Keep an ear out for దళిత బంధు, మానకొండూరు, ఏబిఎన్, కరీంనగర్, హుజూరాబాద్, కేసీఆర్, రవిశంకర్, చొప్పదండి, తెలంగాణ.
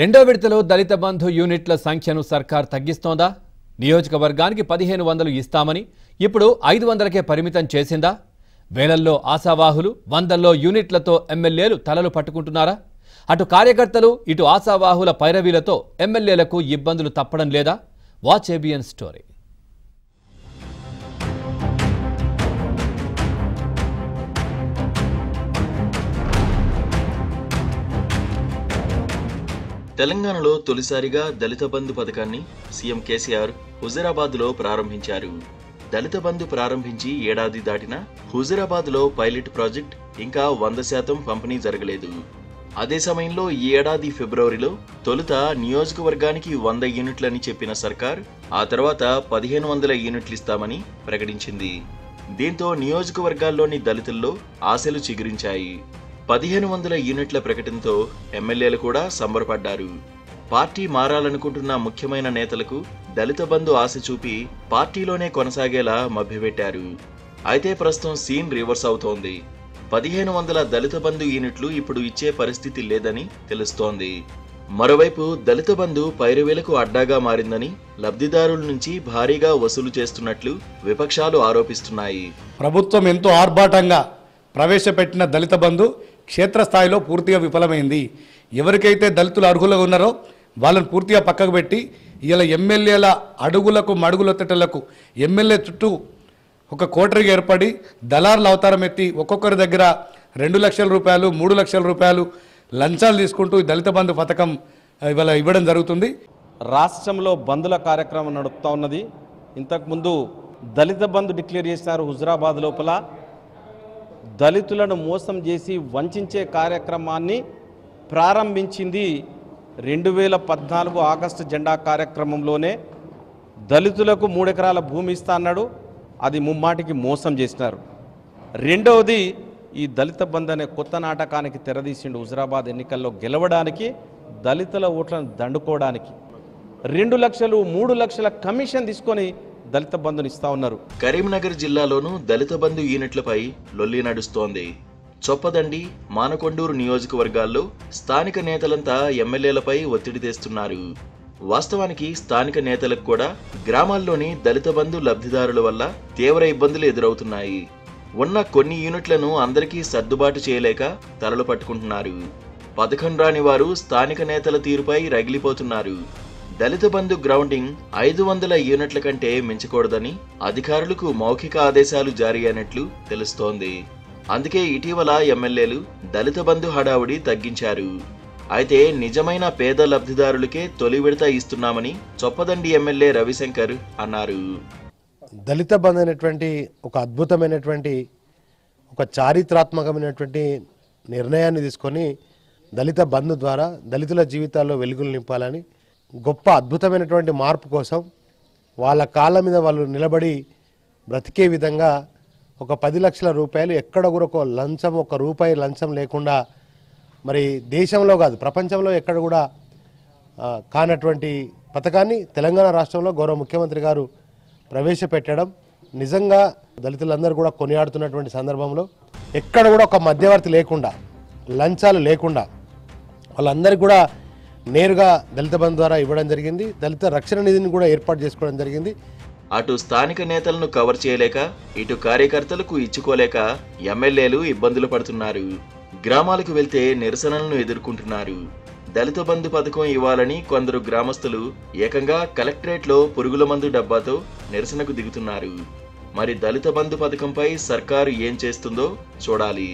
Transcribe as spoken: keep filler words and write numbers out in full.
రెండో విడతలో దళిత బంధు యూనిట్ల సంఖ్యను సర్కార్ తగ్గిస్తోందా? నియోజకవర్గానికి పదిహేను వందలు ఇస్తామని ఇప్పుడు ఐదు వందలకే పరిమితం చేసిందా? వేలల్లో ఆశావాహులు, వందల్లో యూనిట్లతో ఎమ్మెల్యేలు తలలు పట్టుకుంటున్నారా? అటు కార్యకర్తలు, ఇటు ఆశావాహుల పైరవీలతో ఎమ్మెల్యేలకు ఇబ్బందులు తప్పడం లేదా? Watch ఏబిఎన్ story. తెలంగాణలో తొలిసారిగా దళిత బంధు పథకాన్ని సీఎం కేసీఆర్ హుజూరాబాద్లో ప్రారంభించారు. దళిత బంధు ప్రారంభించి ఏడాది దాటినా హుజూరాబాద్లో పైలట్ ప్రాజెక్ట్ ఇంకా వంద శాతం పంపిణీ జరగలేదు. అదే సమయంలో ఈ ఏడాది ఫిబ్రవరిలో తొలుత నియోజకవర్గానికి వంద యూనిట్లని చెప్పిన సర్కార్ ఆ తర్వాత పదిహేను వందల యూనిట్లు ఇస్తామని ప్రకటించింది. దీంతో నియోజకవర్గాల్లోని దళితుల్లో ఆశలు చిగురించాయి. పదిహేను వందల యూనిట్ల ప్రకటనతో ఎమ్మెల్యేలు కూడా సంబరపడ్డారు. పార్టీ మారాలనుకుంటున్న ముఖ్యమైన నేతలకు దళిత బంధు ఆశ చూపి పార్టీలోనే కొనసాగేలా మభ్యపెట్టారు. అయితే ప్రస్తుతం సీన్ రివర్స్ అవుతోంది. పదిహేను వందల దళిత బంధు యూనిట్లు ఇప్పుడు ఇచ్చే పరిస్థితి లేదని తెలుస్తోంది. మరోవైపు దళిత బంధు పైరువేలకు అడ్డాగా మారిందని లబ్ధిదారుల నుంచి భారీగా వసూలు చేస్తున్నట్లు విపక్షాలు ఆరోపిస్తున్నాయి. ప్రభుత్వం ఎంతో ఆర్భాటంగా ప్రవేశపెట్టిన దళిత బంధు క్షేత్రస్థాయిలో పూర్తిగా విఫలమైంది. ఎవరికైతే దళితులు అర్హులుగా ఉన్నారో వాళ్ళని పూర్తిగా పక్కకు పెట్టి ఇలా ఎమ్మెల్యేల అడుగులకు మడుగులొత్తటలకు ఎమ్మెల్యే చుట్టూ ఒక కోటరీగా ఏర్పడి దళారుల అవతారం ఎత్తి ఒక్కొక్కరి దగ్గర రెండు లక్షల రూపాయలు మూడు లక్షల రూపాయలు లంచాలు తీసుకుంటూ దళిత బంధు పథకం ఇవాళ ఇవ్వడం జరుగుతుంది. రాష్ట్రంలో బంధుల కార్యక్రమం నడుపుతూ ఉన్నది. ఇంతకుముందు దళిత బంధు డిక్లేర్ చేశారు. హుజూరాబాద్ లోపల దళితులను మోసం చేసి వంచే కార్యక్రమాన్ని ప్రారంభించింది రెండు వేల పద్నాలుగు ఆగస్టు జెండా కార్యక్రమంలోనే. దళితులకు మూడెకరాల భూమి ఇస్తా అన్నాడు, అది ముమ్మాటికి మోసం చేసినారు. రెండవది, ఈ దళిత బంధు అనే కొత్త నాటకానికి తెరదీసిండు హుజూరాబాద్ ఎన్నికల్లో గెలవడానికి, దళితుల ఓట్లను దండుకోవడానికి. రెండు లక్షలు మూడు లక్షల కమిషన్ తీసుకొని దళిత బంధుని ఇస్తా ఉన్నారు. కరీంనగర్ జిల్లాలోనూ దళిత బంధు యూనిట్లపై లొల్లి నడుస్తోంది. చొప్పదండి, మానకొండూరు నియోజకవర్గాల్లో స్థానిక నేతలంతా ఎమ్మెల్యేలపై ఒత్తిడి తెస్తున్నారు. వాస్తవానికి స్థానిక నేతలకు కూడా గ్రామాల్లోని దళిత బంధు లబ్ధిదారుల వల్ల తీవ్ర ఇబ్బందులు ఎదురవుతున్నాయి. ఉన్న కొన్ని యూనిట్లను అందరికీ సర్దుబాటు చేయలేక తలలు పట్టుకుంటున్నారు. పథకం రాని వారు స్థానిక నేతల తీరుపై రగిలిపోతున్నారు. దళిత బంధు గ్రౌండింగ్ ఐదు వందల యూనిట్ల కంటే మించకూడదని అధికారులకు మౌఖిక ఆదేశాలు జారీ అయినట్లు తెలుస్తోంది. అందుకే ఇటీవల ఎమ్మెల్యేలు దళిత బంధు హడావుడి తగ్గించారు. అయితే నిజమైన పేద లబ్ధిదారులకే తొలి విడత ఇస్తున్నామని చొప్పదండి ఎమ్మెల్యే రవిశంకర్ అన్నారు. దళిత బంధు అనేటువంటి ఒక అద్భుతమైనటువంటి ఒక చారిత్రాత్మకమైనటువంటి నిర్ణయాన్ని తీసుకొని దళిత బంధు ద్వారా దళితుల జీవితాల్లో వెలుగులు నింపాలని, గొప్ప అద్భుతమైనటువంటి మార్పు కోసం వాళ్ళ కాళ్ళ మీద వాళ్ళు నిలబడి బ్రతికే విధంగా ఒక పది లక్షల రూపాయలు ఎక్కడ కూడా ఒక లంచం, ఒక రూపాయి లంచం లేకుండా, మరి దేశంలో కాదు ప్రపంచంలో ఎక్కడ కూడా కానటువంటి పథకాన్ని తెలంగాణ రాష్ట్రంలో గౌరవ ముఖ్యమంత్రి గారు ప్రవేశపెట్టడం నిజంగా దళితులందరూ కూడా కొనియాడుతున్నటువంటి సందర్భంలో ఎక్కడ కూడా ఒక మధ్యవర్తి లేకుండా, లంచాలు లేకుండా వాళ్ళందరికీ కూడా నేరుగా దళిత బంధు ద్వారా ఇవ్వడం జరిగింది. దళిత రక్షణ నిధిని కూడా ఏర్పాటు చేసుకోవడం జరిగింది. అటు స్థానిక నేతలను కవర్ చేయలేక, ఇటు కార్యకర్తలకు ఇచ్చుకోలేక ఎమ్మెల్యేలు ఇబ్బందులు పడుతున్నారు. గ్రామాలకు వెళ్తే నిరసనలను ఎదుర్కొంటున్నారు. దళిత బంధు పథకం ఇవ్వాలని కొందరు గ్రామస్తులు ఏకంగా కలెక్టరేట్లో పురుగుల మందు డబ్బాతో నిరసనకు దిగుతున్నారు. మరి దళిత బంధు పథకంపై సర్కారు ఏం చేస్తుందో చూడాలి.